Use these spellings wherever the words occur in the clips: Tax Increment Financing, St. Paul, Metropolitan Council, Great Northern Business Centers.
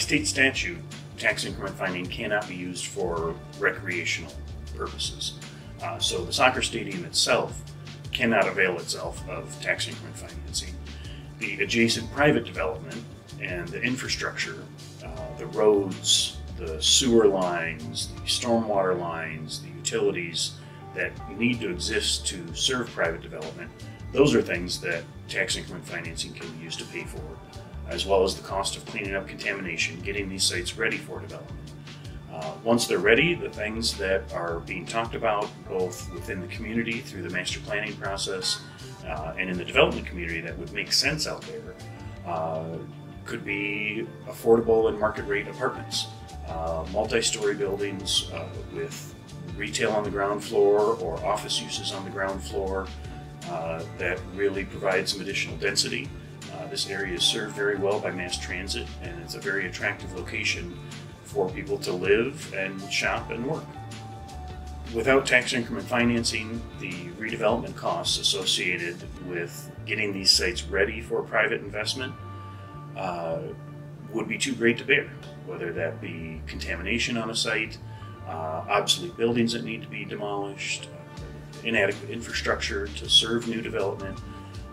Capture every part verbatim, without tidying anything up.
state statute, tax increment funding cannot be used for recreational purposes. Uh, so the soccer stadium itself cannot avail itself of tax increment financing. The adjacent private development and the infrastructure, uh, the roads, the sewer lines, the stormwater lines, the utilities that need to exist to serve private development, those are things that tax increment financing can be used to pay for, as well as the cost of cleaning up contamination, getting these sites ready for development. Uh, once they're ready, the things that are being talked about both within the community through the master planning process uh, and in the development community that would make sense out there uh, could be affordable and market rate apartments, uh, multi-story buildings uh, with retail on the ground floor or office uses on the ground floor uh, that really provide some additional density. Uh, this area is served very well by mass transit, and it's a very attractive location for people to live and shop and work. Without tax increment financing, the redevelopment costs associated with getting these sites ready for private investment uh, would be too great to bear, whether that be contamination on a site, uh, obsolete buildings that need to be demolished, inadequate infrastructure to serve new development.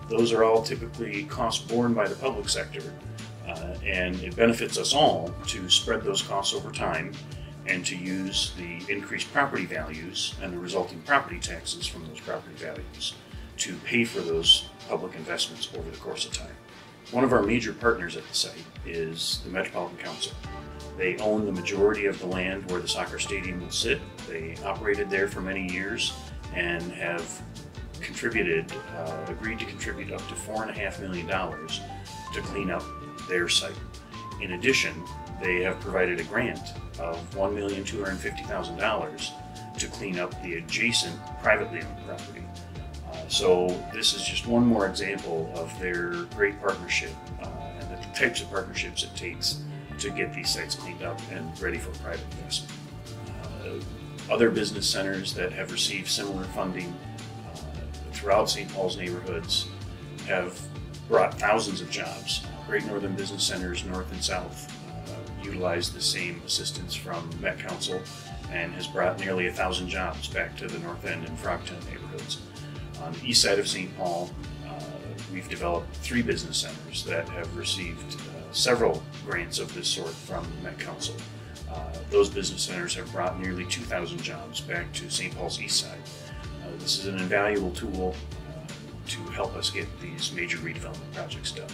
Those are all typically costs borne by the public sector. Uh, and it benefits us all to spread those costs over time and to use the increased property values and the resulting property taxes from those property values to pay for those public investments over the course of time. One of our major partners at the site is the Metropolitan Council. They own the majority of the land where the soccer stadium will sit. They operated there for many years and have contributed, uh, agreed to contribute up to four and a half million dollars to clean up their site. In addition, they have provided a grant of one million two hundred fifty thousand dollars to clean up the adjacent privately owned property. Uh, so this is just one more example of their great partnership uh, and the types of partnerships it takes to get these sites cleaned up and ready for private investment. Uh, other business centers that have received similar funding uh, throughout Saint Paul's neighborhoods have brought thousands of jobs. Great Northern Business Centers, North and South, uh, utilized the same assistance from Met Council and has brought nearly a thousand jobs back to the North End and Frogtown neighborhoods. On the east side of Saint Paul, uh, we've developed three business centers that have received uh, several grants of this sort from Met Council. Uh, those business centers have brought nearly two thousand jobs back to Saint Paul's east side. Uh, this is an invaluable tool uh, to help us get these major redevelopment projects done.